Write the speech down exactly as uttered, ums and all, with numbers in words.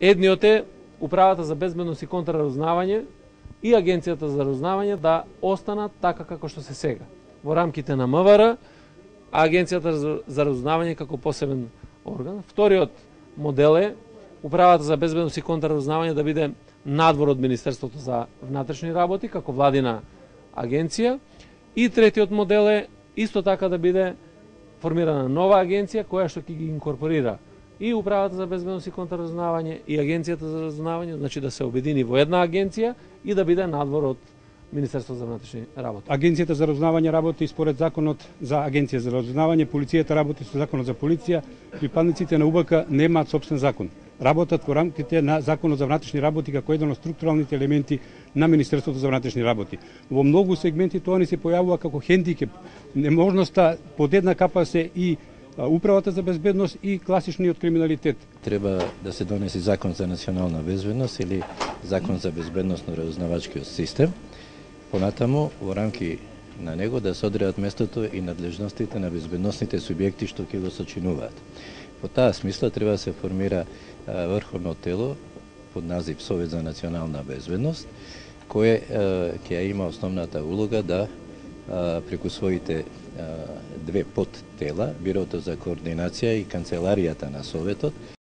Едниот е Управата за безбедност и контраразнавање и Агенцијата за разнавање да останат така како што се сега. Во рамките на М В Р, а Агенцијата за разнавање како посебен орган. Вториот модел е Управата за безбедност и контраразнавање да биде надвор од Министерството за внатрешни работи како владина агенција. И третиот модел е исто така да биде формирана нова агенција која што ќе ги инкорпорира и Управата за безбедност и контраразнавање и Агенцијата за разнавање, значи да се обедини во една агенција и да биде надвор од Министерството за внатрешни работи. Агенцијата за разнавање работи според законот за Агенција за разнавање, полицијата работи со законот за полиција, припадниците на У Б К немаат сопствен закон. Работат во рамките на законот за внатрешни работи како еден од структуралните елементи на Министерството за внатрешни работи. Во многу сегменти тоа ни се појавува како хендикеп, неможноста под една капа се и Управата за безбедност и класичниот криминалитет. Треба да се донесе закон за национална безбедност или закон за безбедност на разузнавачкиот систем. Понатаму, во рамки на него да се одредат местото и надлежностите на безбедносните субјекти што ќе го сочинуваат. По таа смисла треба да се формира врховно тело под назив Совет за национална безбедност, кое ќе има основната улога да преку своите две подтела, Бирото за координација и Канцеларијата на Советот,